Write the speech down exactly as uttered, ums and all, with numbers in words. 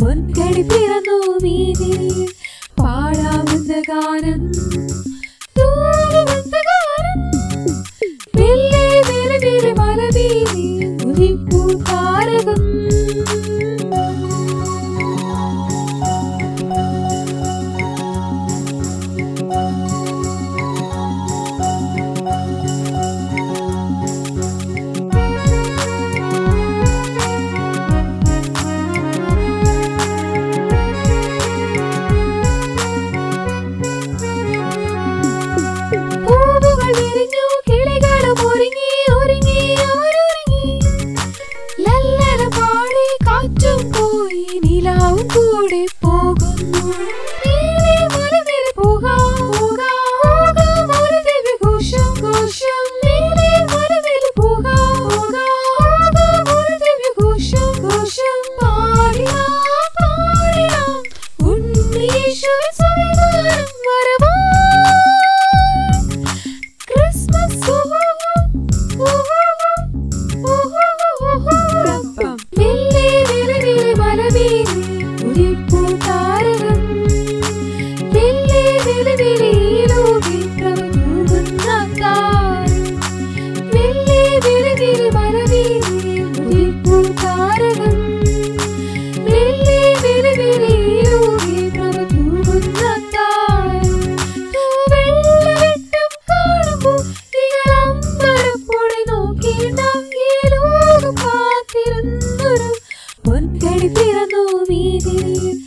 One kadi piranu meedil.